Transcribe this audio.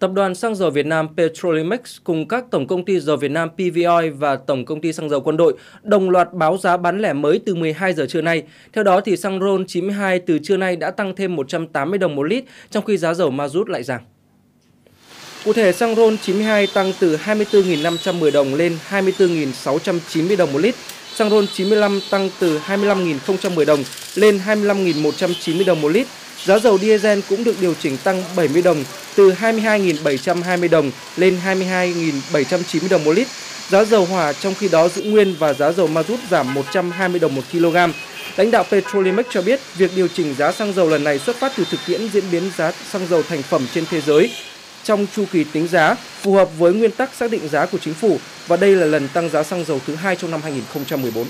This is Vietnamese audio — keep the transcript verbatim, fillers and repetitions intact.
Tập đoàn Xăng dầu Việt Nam Petrolimex cùng các tổng công ty dầu Việt Nam pê vê Oil và tổng công ty xăng dầu Quân đội đồng loạt báo giá bán lẻ mới từ mười hai giờ trưa nay. Theo đó, thì xăng RON chín mươi hai từ trưa nay đã tăng thêm một trăm tám mươi đồng một lít, trong khi giá dầu ma-rút lại giảm. Cụ thể, xăng RON chín mươi hai tăng từ hai mươi tư nghìn năm trăm mười đồng lên hai mươi tư nghìn sáu trăm chín mươi đồng một lít. Xăng RON chín mươi lăm tăng từ hai mươi lăm nghìn không trăm mười đồng lên hai mươi lăm nghìn một trăm chín mươi đồng một lít. Giá dầu diesel cũng được điều chỉnh tăng bảy mươi đồng, từ hai mươi hai nghìn bảy trăm hai mươi đồng lên hai mươi hai nghìn bảy trăm chín mươi đồng một lít. Giá dầu hỏa trong khi đó giữ nguyên và giá dầu ma-rút giảm một trăm hai mươi đồng một kg. Lãnh đạo Petrolimex cho biết, việc điều chỉnh giá xăng dầu lần này xuất phát từ thực tiễn diễn biến giá xăng dầu thành phẩm trên thế giới trong chu kỳ tính giá, phù hợp với nguyên tắc xác định giá của chính phủ, và đây là lần tăng giá xăng dầu thứ hai trong năm hai nghìn không trăm mười bốn.